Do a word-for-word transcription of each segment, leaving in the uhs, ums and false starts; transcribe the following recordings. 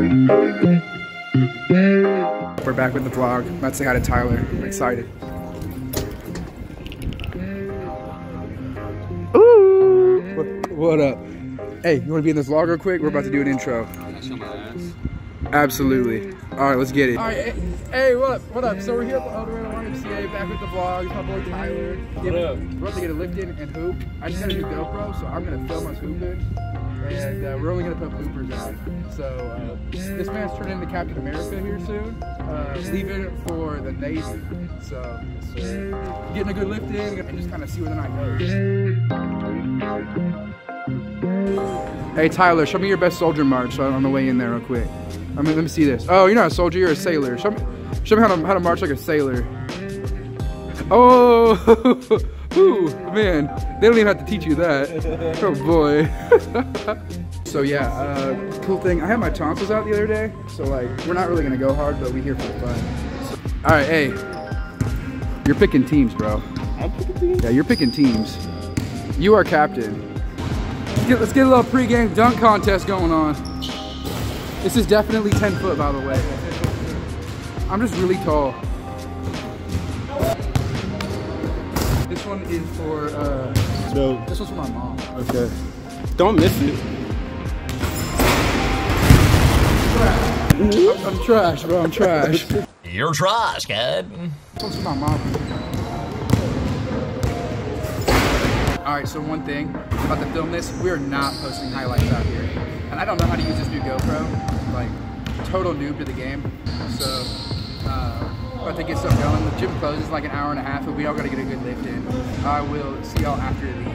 We're back with the vlog. I'm about to say hi to Tyler. I'm excited. Ooh! What, what up? Hey, you want to be in this vlog real quick? We're about to do an intro. Can I show my ass? Absolutely. All right, let's get it. All right, hey, hey, what up? What up? So we're here at the El Dorado Y M C A, back with the vlog. My boy Tyler. What up? We're about to get a lift in and hoop. I just had a new GoPro, so I'm gonna film us hooping. And uh, we're only going to put bloopers out. So uh, this man's turning into Captain America here soon, uh, leaving for the Navy. So, so getting a good lift in and just kind of see where the night goes. Hey Tyler, show me your best soldier march on the way in there real quick. I mean, let me see this. Oh, you're not a soldier, you're a sailor. Show me, show me how, to, how to march like a sailor. Oh, ooh, man, they don't even have to teach you that. Oh boy. So yeah, uh, cool thing, I had my tonsils out the other day, so like, we're not really gonna go hard, but we here for the fun. All right, hey, you're picking teams, bro. I'm picking teams? Yeah, you're picking teams. You are captain. Let's get, let's get a little pre-game dunk contest going on. This is definitely ten foot, by the way. I'm just really tall. This one is for, uh, so, this one's for my mom. Okay. Don't miss it. Trash. I'm, I'm trash, bro, I'm trash. You're trash, kid. This one's for my mom. All right, so one thing about the film this, we are not posting highlights out here. And I don't know how to use this new GoPro. Like, total noob to the game. So, uh, about to get stuff going. The gym closes in like an hour and a half, but we all got to get a good lift in. I will see y'all after the end.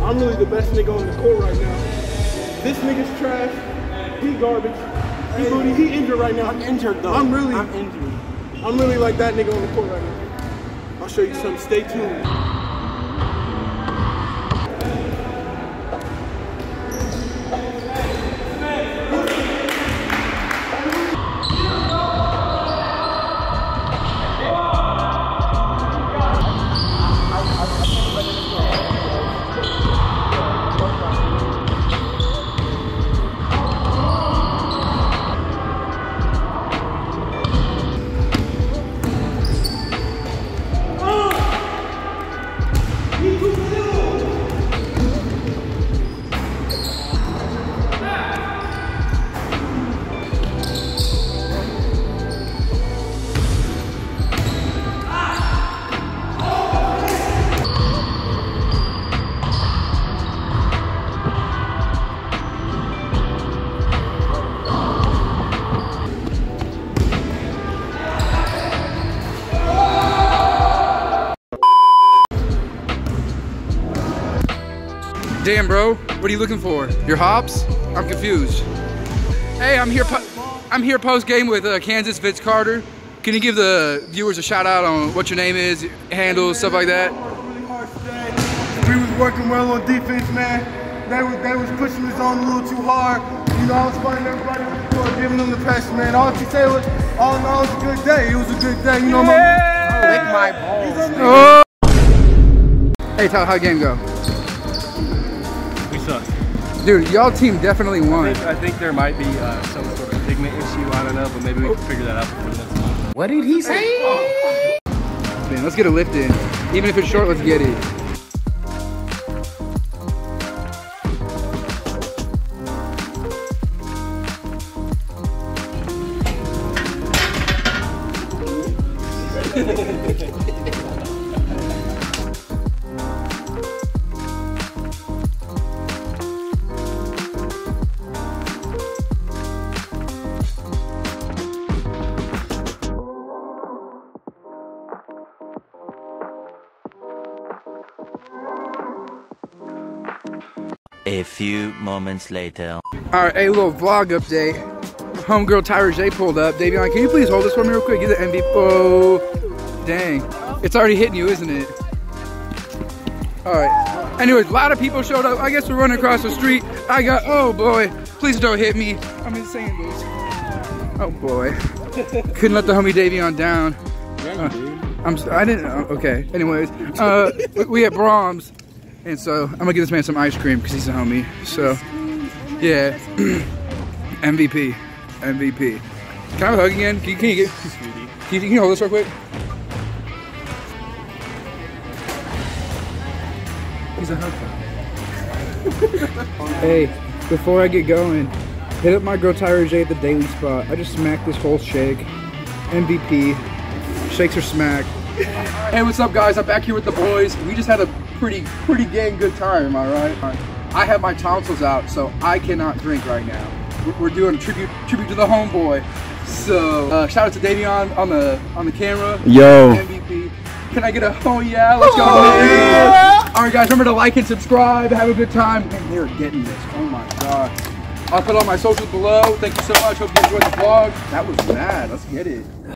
I'm really the best nigga on the court right now. This nigga's trash. He garbage. He hey, booty. He injured right now. I'm injured though. I'm really. I'm injured. I'm really like that nigga on the court right now. I'll show you something. Stay tuned. damn, bro. What are you looking for? Your hops? I'm confused. Hey, I'm here I'm here post-game with uh, Kansas Fitz Carter. Can you give the viewers a shout-out on what your name is, handles, stuff like that? We was working well on defense, man. They was, they was pushing us on a little too hard. You know, I was fighting everybody before, giving them the pressure, man. All I can say was, all in all, it was a good day. It was a good day, you know, yeah. My lick my balls, oh. Hey, Tyler, how'd the game go? We sucked. Dude, y'all team definitely won. I think, I think there might be uh, some sort of pigment issue, I don't know, but maybe we can figure that out before the next time. What did he say? Oh. Man, let's get a lift in. Even if it's short, let's get it. A few moments later. All right, a little vlog update. Homegirl Tyra J pulled up. Davion, can you please hold this for me real quick? You're the M V P. Oh, dang. It's already hitting you, isn't it? All right. Anyways, a lot of people showed up. I guess we're running across the street. I got, oh boy. Please don't hit me. I'm in sandals. Oh boy. Couldn't let the homie Davion down. Uh, I'm, I didn't, okay. Anyways, uh, we at Brahms. And so, I'm gonna give this man some ice cream because he's a homie. So, yeah. M V P. M V P. Can I have a hug again? Can you, can you get. Can you, can you hold this real quick? He's a hug. Hey, before I get going, hit up my girl Tyra J at the Daily Spot. I just smacked this whole shake. M V P. Shakes are smacked. Hey, what's up, guys? I'm back here with the boys. We just had a pretty, pretty dang good time, am I right? I have my tonsils out, so I cannot drink right now. We're doing a tribute, tribute to the homeboy. So, uh, shout out to Davion on the on the camera. Yo. M V P. Can I get a oh yeah? Let's go. Oh, yeah. All right, guys, remember to like and subscribe. Have a good time. Man, they're getting this. Oh my god. I'll put all my socials below. Thank you so much. Hope you enjoyed the vlog. That was mad. Let's get it.